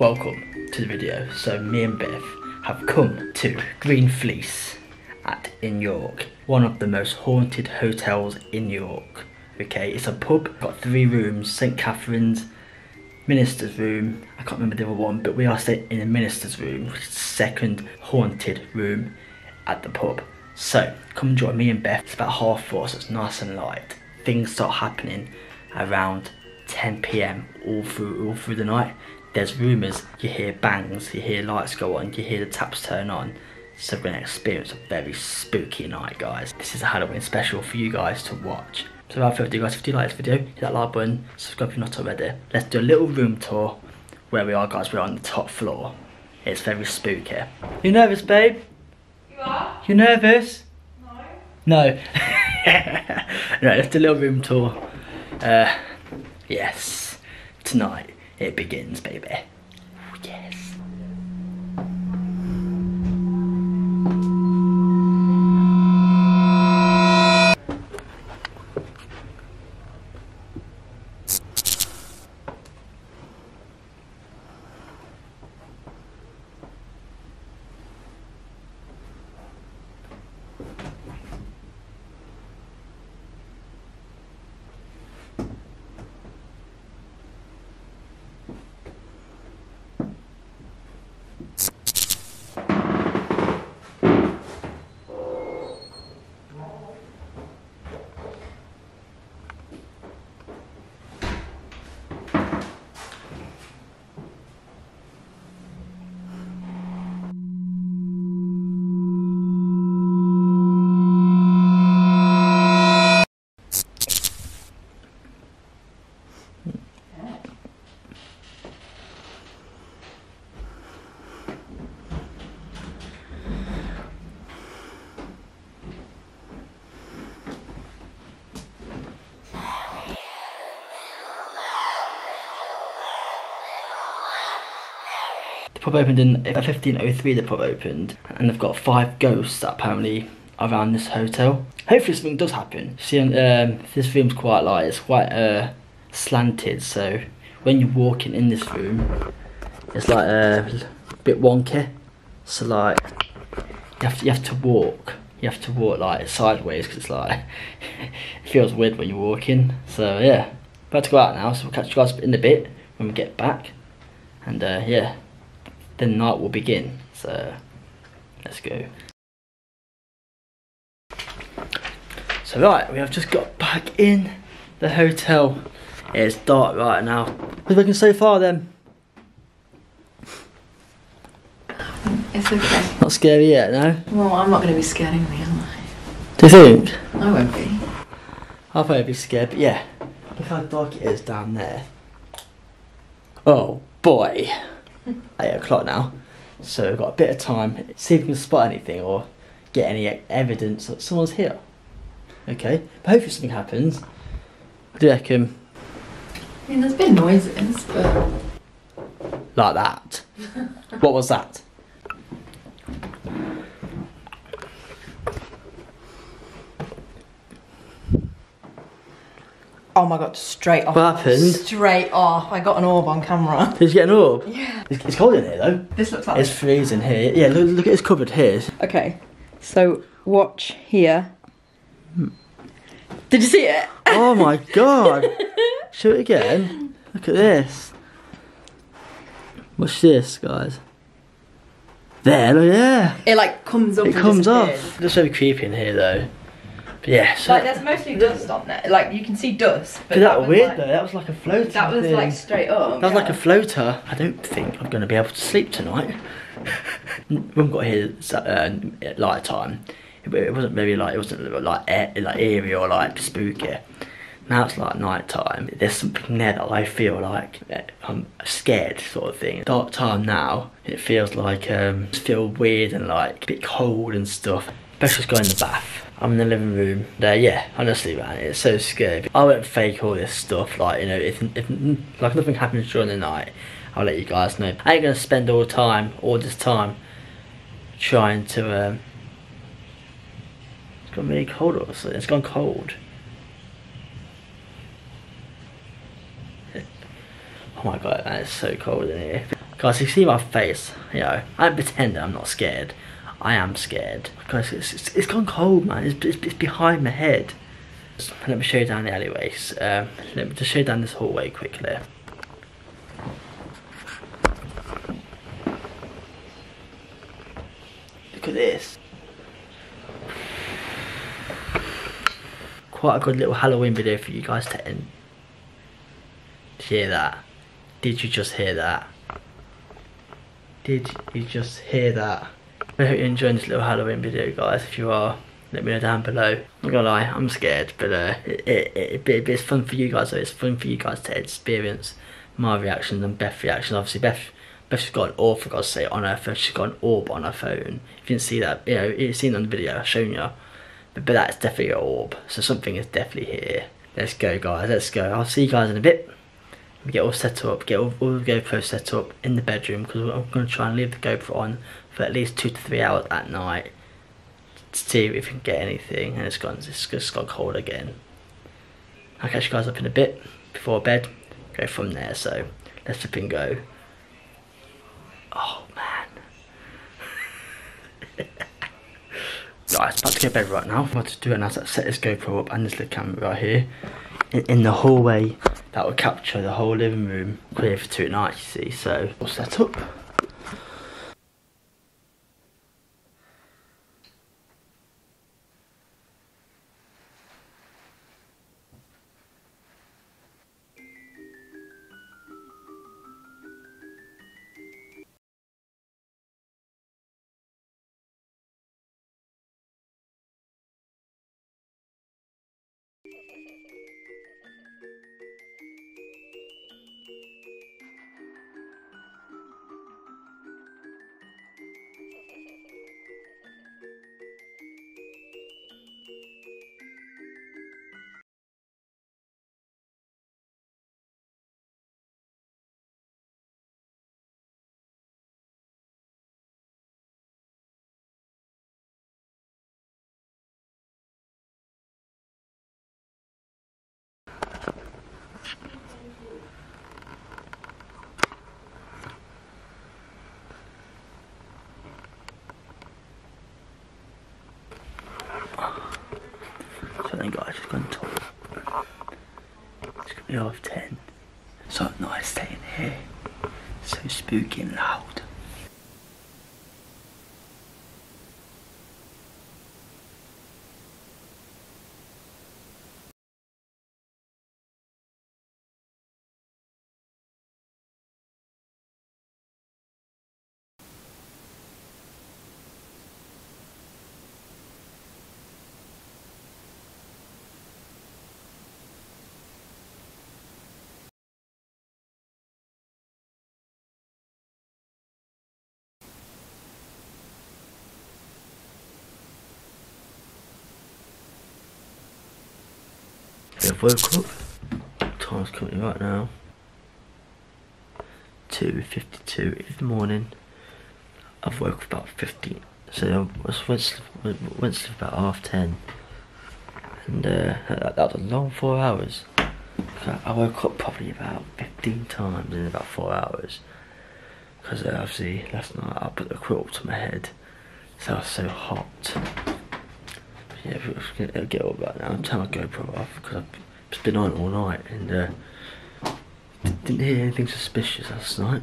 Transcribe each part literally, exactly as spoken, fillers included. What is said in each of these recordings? Welcome to the video. So me and Biff have come to Green Fleece at in York, one of the most haunted hotels in York. Okay, it's a pub, got three rooms, St Catherine's, Minister's room, I can't remember the other one, but we are staying in the Minister's room, which is the second haunted room at the pub. So come join me and Biff. It's about half four, so it's nice and light. Things start happening around ten p m all through all through the night. There's rumours, you hear bangs, you hear lights go on, you hear the taps turn on. So we're going to experience a very spooky night, guys. This is a Halloween special for you guys to watch. So without further ado, guys, if you like this video, hit that like button, subscribe if you're not already. Let's do a little room tour where we are, guys. We're on the top floor. It's very spooky. You nervous, babe? You are? You nervous? No. No. Right, let's do a little room tour. Uh, yes, tonight. It begins, baby. Oh, yes. Pub opened in fifteen oh three. The pub opened, and they've got five ghosts that apparently are around this hotel. Hopefully something does happen. See, um, this room's quite light. It's quite uh, slanted, so when you're walking in this room, it's like uh, a bit wonky. So like you have to, you have to walk. You have to walk like sideways because it's like it feels weird when you're walking. So yeah, about to go out now. So we'll catch you guys in a bit when we get back, and uh, yeah. The night will begin, so let's go. So right, we have just got back in the hotel. It's dark right now. What are we looking so far then? It's okay. Not scary yet, no? Well, I'm not going to be scared anyway, am I? Do you think? I won't be. I'll probably be scared, but yeah. Look how dark it is down there. Oh boy. eight o'clock now, so we've got a bit of time. See if we can spot anything or get any evidence that someone's here. Okay, but hopefully something happens. I do reckon. I mean, there's been noises, but. Like that. What was that? Oh my god, straight off. What happened? Straight off. I got an orb on camera. Did you get an orb? Yeah. It's, it's cold in here though. This looks like... It's this. Freezing here. Yeah, look, look at this cupboard here. Okay, so watch here. Did you see it? Oh my god. Show it again. Look at this. Watch this, guys. There, look, yeah. It like comes up. It comes off. It looks very creepy in here though. Yeah, so like there's mostly dust on there. Like you can see dust, but, but that, that was weird like, though. That was like a floater. That was thing. Like straight up. That was yeah. Like a floater. I don't think I'm going to be able to sleep tonight. When we got here uh, at light time, it, it wasn't very like it wasn't like air, like eerie or like spooky. Now it's like night time. There's something there that I feel like I'm scared sort of thing. Dark time now. It feels like um, it feels weird and like a bit cold and stuff. Best just go in the bath. I'm in the living room. There, yeah, honestly, man, it's so scary. I won't fake all this stuff. Like, you know, if, if like nothing happens during the night, I'll let you guys know. I ain't gonna spend all time, all this time, trying to. Um... It's gone really cold, also. It's gone cold. Oh my god, man, it's so cold in here. Guys, you see my face, you know, I don't pretend that I'm not scared. I am scared. Guys, it's, it's, it's gone cold, man. It's, it's, it's behind my head. So, let me show you down the alleyways. Um, let me just show you down this hallway quickly. Look at this. Quite a good little Halloween video for you guys to end. Hear that? Did you just hear that? Did you just hear that? I hope you're enjoying this little Halloween video, guys. If you are, let me know down below. I'm not gonna lie, I'm scared, but uh, it, it, it, it, it's fun for you guys though. It's fun for you guys to experience my reactions and Beth's reactions. Obviously, Beth, Beth's got an orb, for God's sake, on her phone. She's got an orb on her phone. If you didn't see that, you know, you've seen it on the video, I've shown you. But, but that's definitely an orb, so something is definitely here. Let's go, guys, let's go. I'll see you guys in a bit. We get all set up, get all, all the GoPro set up in the bedroom, because I'm going to try and leave the GoPro on for at least two to three hours at night to see if we can get anything. And it's gone, it's just got cold again. I'll catch you guys up in a bit before bed, go from there. So let's flip and go. Oh man. Right, about to go to bed right now. What to do now is set this GoPro up and this little camera right here in, in the hallway. That will capture the whole living room clear for two nights, you see, so all set up. Just gone to it's gonna be half ten. So nice staying here. So spooky and loud. I've woke up, time's currently right now, two fifty-two in the morning. I've woke up about fifteen, so I went to sleep about half ten, and uh, that, that was a long four hours. So I woke up probably about fifteen times in about four hours, because uh, obviously last night I put the quilt up to my head, so I was so hot. Yeah, it'll get all right now. I'm turning my GoPro off because I've just been on all night and uh, didn't hear anything suspicious last night.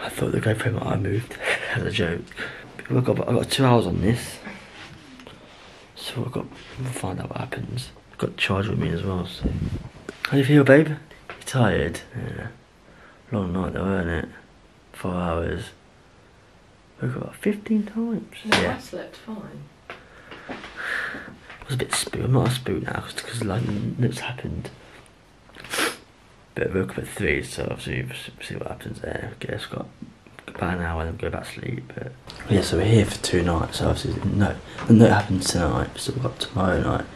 I thought the GoPro might have moved as a joke. I've got, I've got two hours on this, so I've got, we'll find out what happens. I've got the charger with me as well. So, how do you feel, babe? You're tired? Yeah. Long night though, isn't it? Four hours. Woke up about fifteen times. No, yeah. I slept fine. I was a bit spooked. I'm not a spook now because like nothing's happened. But I woke up at three, so obviously we'll see what happens there. I guess I've got about an hour and then go back to sleep. But yeah, so we're here for two nights. So obviously no, no happens tonight. So we've got tomorrow night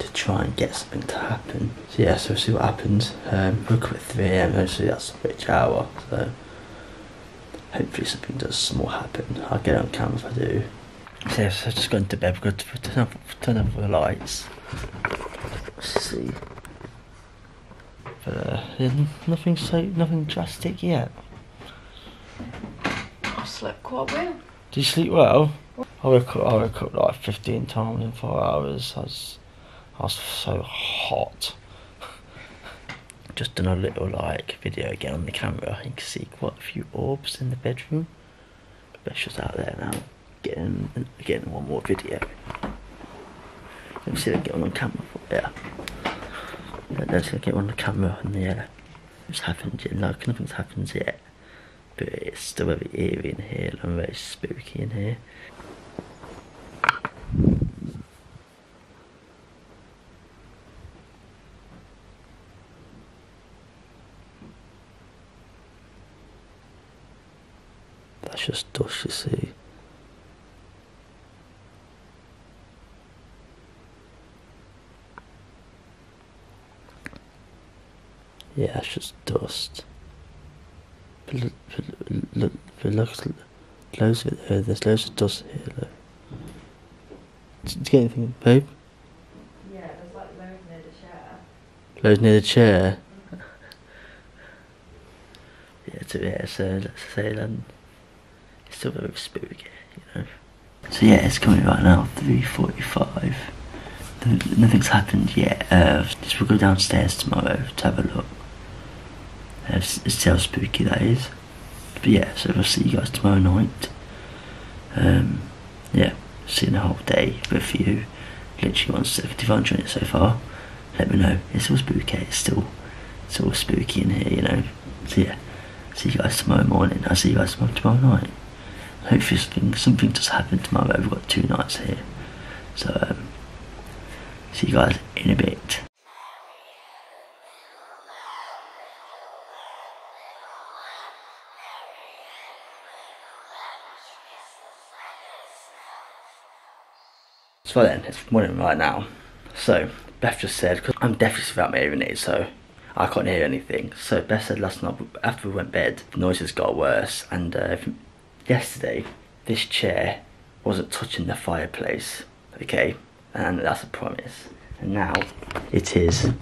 to try and get something to happen. So yeah, so we'll see what happens. Um, woke up at three A M. Obviously that's a rich hour. So. Hopefully something does small happen. I'll get it on camera if I do. So, so I've just gone to bed. I've got to turn off, turn off the lights. Let's see. But uh, there's nothing so nothing drastic yet. I slept quite well. Did you sleep well? I woke up, I woke up like fifteen times in four hours. I was, I was so hot. Just done a little like video again on the camera. You can see quite a few orbs in the bedroom. That's just out there now. Getting getting one more video. Let me see if I can get one on camera for yeah. Let's get one on camera on the air. It's happened yet, like nothing's happened yet. But it's still very eerie in here and very spooky in here. That's just dust, you see. Yeah, it's just dust. But look, but look, but look, loads of it here. There's loads of dust here, look. Did you get anything, babe? Yeah, there's like loads near the chair. Loads near the chair? yeah, so, yeah, so let's say then. It's still very spooky, you know. So yeah, it's coming right now, three forty-five. Nothing's happened yet. Uh, just we'll go downstairs tomorrow to have a look. Uh, see how spooky that is. But yeah, so we'll see you guys tomorrow night. Um, yeah, seen the whole day with you. Literally once if you've enjoyed it so far, let me know. It's still spooky. It's still, it's still spooky in here, you know. So yeah, see you guys tomorrow morning. I'll see you guys tomorrow, tomorrow night. Hopefully something something does happen tomorrow. We've got two nights here, so. Um, See you guys in a bit. So then, it's morning right now. So, Beth just said, because I'm deafened without my hearing aids, so I can't hear anything. So Beth said last night, after we went to bed, the noises got worse. And uh, yesterday, this chair wasn't touching the fireplace, okay? And that's a promise. And now it is.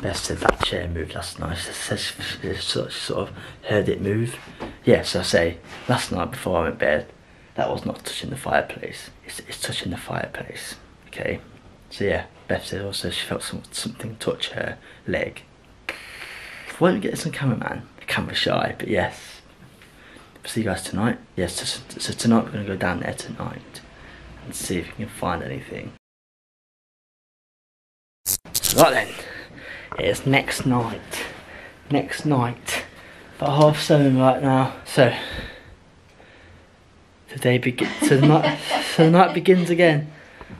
Best said that chair moved last night. She says she sort of heard it move. Yeah, so I say last night before I went to bed, that was not touching the fireplace. It's, it's touching the fireplace. Okay. So yeah, Beth said also she felt some, something touch her leg. Won't get this on camera, man. Camera shy, but yes. See you guys tonight. Yes, yeah, so, so tonight we're going to go down there tonight and see if we can find anything. Right then, it's next night. Next night, about half seven right now. So the day begins. So the night. So the night begins again.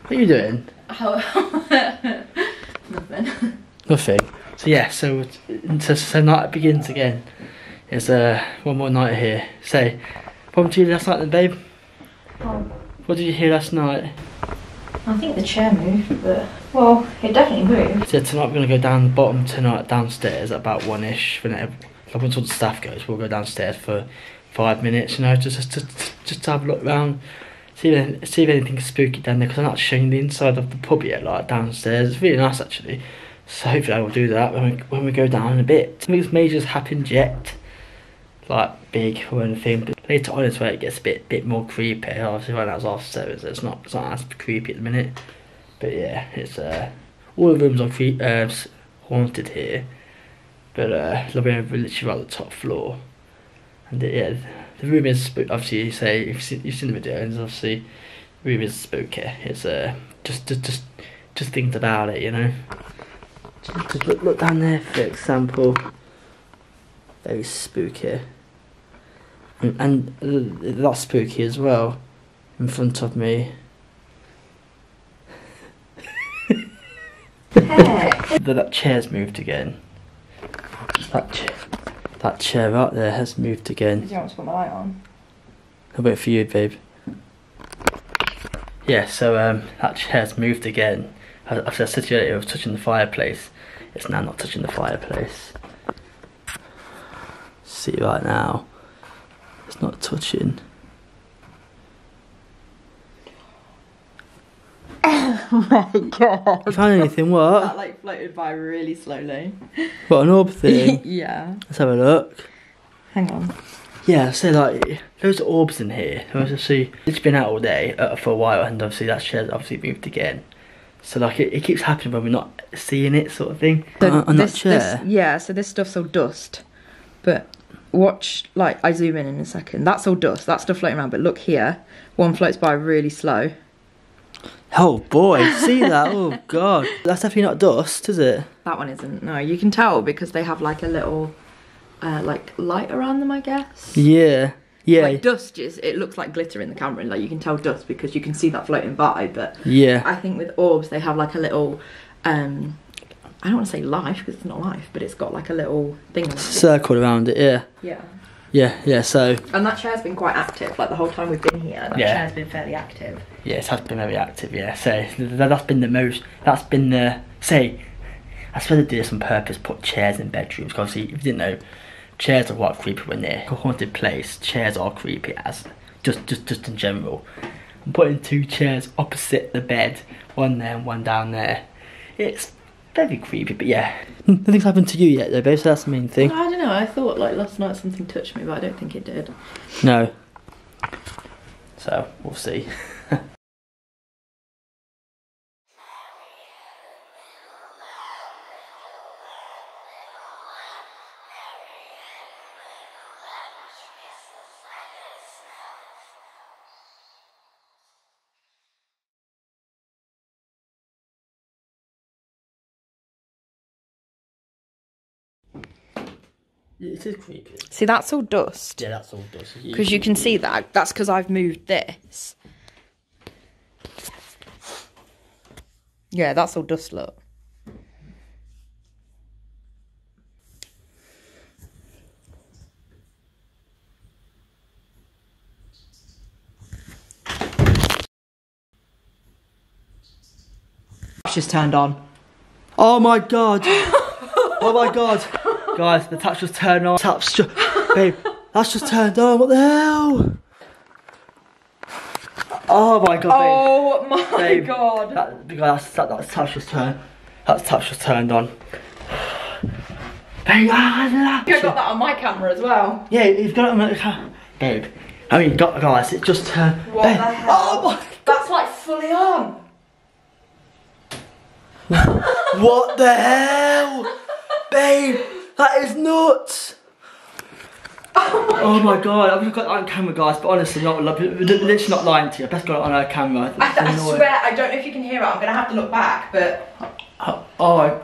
What are you doing? Nothing. Nothing. So yeah. So so, so night begins again. It's uh, one more night here. So, what did you hear last night then, babe? Um, what did you hear last night? I think the chair moved, but... Well, it definitely moved. So tonight we're going to go down the bottom tonight, downstairs, at about one-ish. Like once all the staff goes, we'll go downstairs for five minutes, you know, just to just, just have a look around. See if, see if anything's spooky down there, because I'm not showing the inside of the pub yet, like, downstairs. It's really nice, actually. So hopefully I will do that when we, when we go down in a bit. Nothing's major's happened yet. Like big or anything, but later on it's where it gets a bit bit more creepy. Obviously right now it's half seven, so it's not it's not as creepy at the minute. But yeah, it's uh all the rooms are creep uh, haunted here. But uh we're literally right at the top floor. And it, yeah, the room is spook obviously you say you've seen you've seen the video and obviously the room is spooky. It's uh just just just just think about it, you know. Just, just look look down there for example. Very spooky. And, and uh, that's spooky as well, in front of me. That, that chair's moved again. That chair, that chair right there has moved again. Do you want to put my light on? I'll wait for you, babe. Yeah, so um, that chair's moved again. As I said to you earlier, it was touching the fireplace. It's now not touching the fireplace. See right now. It's not touching. Oh my god. You found anything? What? That like floated by really slowly. What, an orb thing? Yeah. Let's have a look. Hang on. Yeah, so like, loads of orbs in here. As you see, it's been out all day uh, for a while, and obviously that chair's obviously moved again. So like, it, it keeps happening when we're not seeing it, sort of thing. So uh, on this, that chair. This, yeah, so this stuff's all dust, but watch, like, I zoom in in a second. That's all dust, that's stuff floating around, but look here. One floats by really slow. Oh boy, see that? Oh god. That's definitely not dust, is it? That one isn't, no. You can tell because they have like a little uh, like light around them, I guess. Yeah. Yeah. Like dust is, it looks like glitter in the camera, and like you can tell dust because you can see that floating by, but yeah. I think with orbs they have like a little um I don't want to say life because it's not life, but it's got like a little thing around circle it. around it, yeah. Yeah. Yeah, yeah, so... And that chair's been quite active, like the whole time we've been here, that yeah. chair's been fairly active. Yeah, it has been very active, yeah, so that's been the most, that's been the, say, I suppose they do this on purpose, put chairs in bedrooms, because obviously, if you didn't know, chairs are quite creepy when they're a haunted place, chairs are creepy as, just, just, just in general. I'm putting two chairs opposite the bed, one there and one down there, it's... very creepy, but yeah. Nothing's happened to you yet though, babe, so that's the main thing. I don't know, I thought like last night something touched me, but I don't think it did. No. So, we'll see. It is creepy. See, that's all dust. Yeah, that's all dust. Because you can see that. That's because I've moved this. Yeah, that's all dust, look. It's just turned on. Oh my god. Oh my god. Guys, the tap's just turned on. Tap's just... Babe, that's just turned on. What the hell? Oh my god, babe. Oh my babe, god. That, that's, that, that's tap's just turned... That's tap's just turned on. Babe, ah, I think I got that on my camera as well. Yeah, you've got it on my camera. Babe. I mean, got, guys, it just turned... What babe. the hell? Oh my... That's like fully on. What the hell? Babe. That is nuts! Oh my, oh my god. god, I've got that on camera, guys, but honestly, not, literally not lying to you. I best got it on our camera. I, I swear, I don't know if you can hear it, I'm gonna have to look back, but. Oh. oh,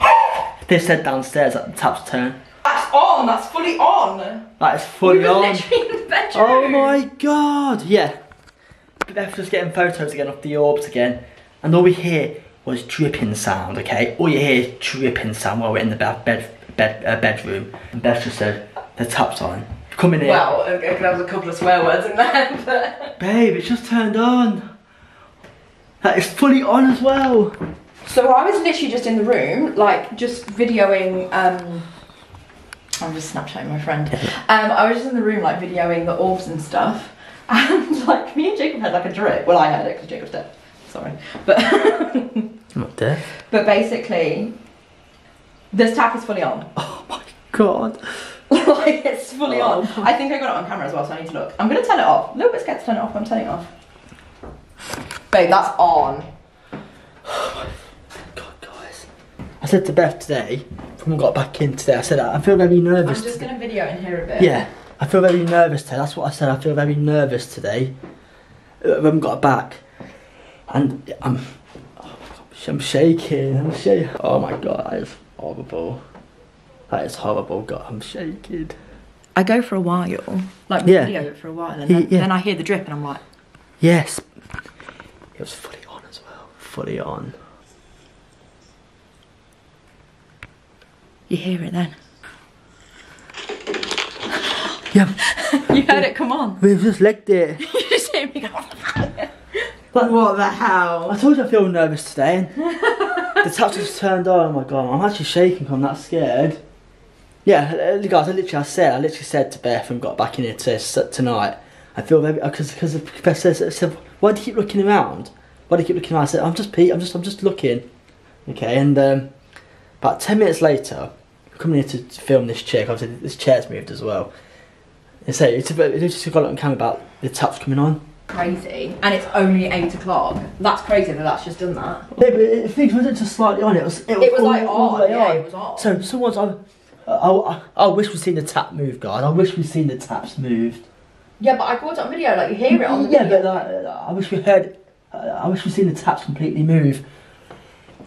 oh. They said downstairs at the tap's turn. That's on, that's fully on! That is fully we on! Literally in the bedroom. Oh my god, yeah. Beth's just getting photos again off the orbs again, and all we hear was dripping sound, okay? All you hear is dripping sound while we're in the bed. bed Bed, uh, bedroom, and Beth just said the tap's on. Come in here. Well, okay, there was a couple of swear words in there, but... Babe, it's just turned on. That is fully on as well. So I was literally just in the room, like just videoing. Um, I'm just Snapchatting my friend. Um, I was just in the room, like videoing the orbs and stuff, and like me and Jacob had like a drip. Well, I had it because Jacob's dead. Sorry, but I'm not dead. But basically. This tap is fully on. Oh my god. Like, it's fully oh. on. I think I got it on camera as well, so I need to look. I'm going to turn it off. A little bit scared to turn it off, but I'm turning it off. Babe, that's on. Oh my god, guys. I said to Beth today, when we got back in today, I said, I feel very nervous. I'm just going to video in here a bit. Yeah, I feel very nervous today. That's what I said, I feel very nervous today. When we got back. And I'm... Oh my god, I'm shaking. I'm shaking. Oh my god, I just... Horrible. That is horrible. God, I'm shaking. I go for a while, like we yeah. video it for a while, and then, yeah. then I hear the drip, and I'm like, yes. It was fully on as well. Fully on. You hear it then? Yeah. You heard it. Come on. We've just licked it. You just hear me go. Like what the hell? I told you I feel nervous today. The tap just turned on. Oh my god, I'm actually shaking. I'm that scared. Yeah, guys, I literally I said, I literally said to Beth and got back in here today, tonight. I feel maybe because because Beth says, "Why do you keep looking around?" But I kept looking around. I said, I'm just Pete, I'm just I'm just looking. Okay, and um, about ten minutes later, I'm coming here to film this chair, because obviously this chair's moved as well. And so it's a bit, it just got a lot on camera about the taps coming on. Crazy, and it's only eight o'clock. That's crazy that that's just done that. Yeah, but it, things wasn't just slightly on. It was. It was, it was all, like all on. Yeah, on. It was on. So someone's on. I, I, I wish we'd seen the tap move, guys. I wish we'd seen the taps moved. Yeah, but I caught it on video. Like you hear it on the yeah, video. But like, I wish we heard. Uh, I wish we'd seen the taps completely move.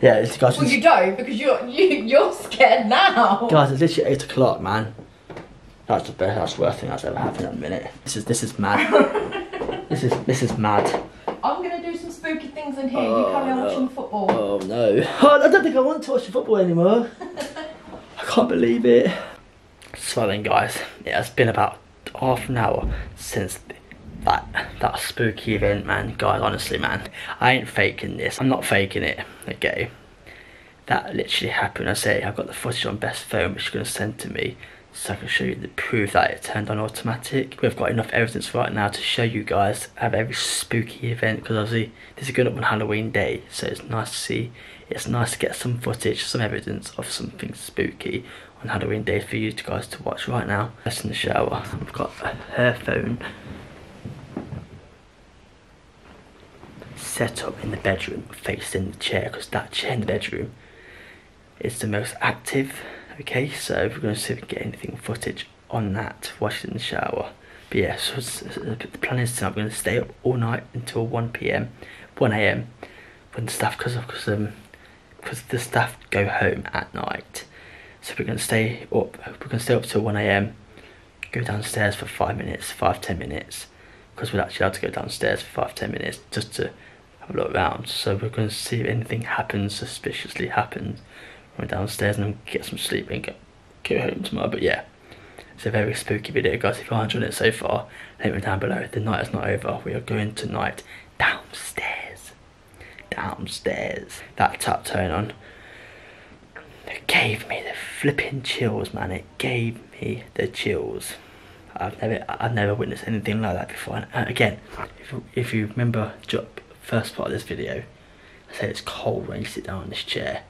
Yeah, it's guys. Well, it's, you don't because you're you, you're scared now. Guys, it's literally eight o'clock, man. That's the best. That's the worst thing that's ever happened in a minute. This is this is mad. This is this is mad. I'm gonna do some spooky things in here. Oh, you carry on no. watching football. Oh no! Oh, I don't think I want to watch football anymore. I can't believe it. So then, guys, it has been about half an hour since that that spooky event, man. Guys, honestly, man, I ain't faking this. I'm not faking it. Okay, that literally happened. I say I've got the footage on Beth's phone, which she's gonna send to me, so I can show you the proof that it turned on automatic. We've got enough evidence right now to show you guys of every spooky event, because obviously this is going up on Halloween day, so it's nice to see, it's nice to get some footage, some evidence of something spooky on Halloween day for you guys to watch right now. That's in the shower. We've got her phone set up in the bedroom facing the chair, because that chair in the bedroom is the most active. Okay, so we're going to see if we can get anything footage on that while she's in the shower. But yeah, so, so the plan is tonight we're going to stay up all night until one p m, one a m when the staff, because um, the staff go home at night. So we're going to stay up, we're going to stay up till one a m, go downstairs for five minutes, five, ten minutes, because we're actually allowed to go downstairs for five, ten minutes just to have a look around. So we're going to see if anything happens, suspiciously happens. Downstairs and get some sleep and go, go home tomorrow. But yeah, it's a very spooky video, guys. If you aren't enjoying it so far, leave it down below. The night is not over. We are going tonight downstairs, downstairs. That tap turn on, it gave me the flipping chills, man. It gave me the chills. I've never, I've never witnessed anything like that before. And again, if, if you remember the first part of this video, I said it's cold when you sit down on this chair.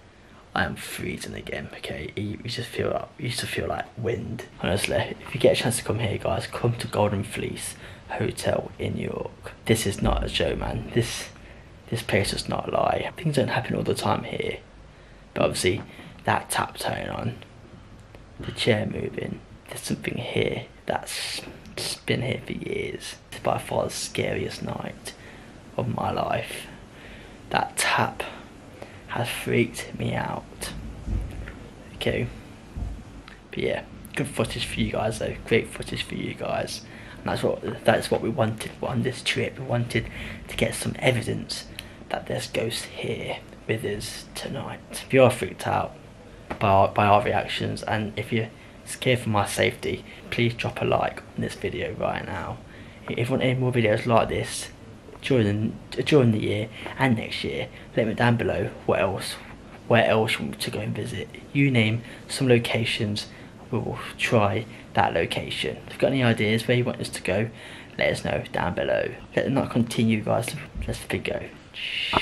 I am freezing again, okay? You just feel like, you just feel like wind. Honestly, if you get a chance to come here, guys, come to Golden Fleece Hotel in York. This is not a show, man. This this place does not lie. Things don't happen all the time here. But obviously, that tap turning on, the chair moving, there's something here that's been here for years. It's by far the scariest night of my life. That tap has freaked me out. Okay, but yeah, good footage for you guys though, great footage for you guys, and that's what that's what we wanted on this trip. We wanted to get some evidence that there's ghosts here with us tonight. If you are freaked out by our, by our reactions, and if you're scared for my safety, please drop a like on this video right now. If you want any more videos like this During the, during the year and next year, let me down below what else, where else you want me to go and visit. You name some locations, we will try that location. If you've got any ideas where you want us to go, let us know down below. Let the night continue, guys. Let's go. Shh.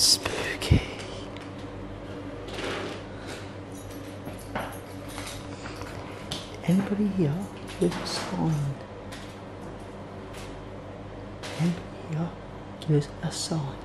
Spooky. Anybody here with a sign? Anybody here gives a sign?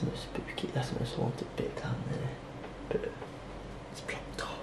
That's the most spooky, that's the most haunted bit down there. But it's blocked off.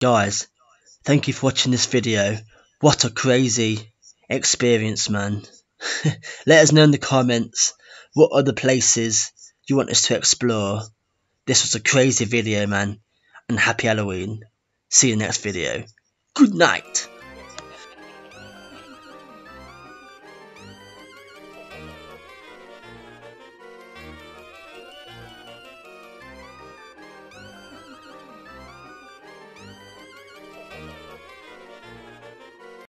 Guys, thank you for watching this video. What a crazy experience, man. Let us know in the comments what other places you want us to explore. This was a crazy video, man, and happy Halloween. See you in the next video. Good night.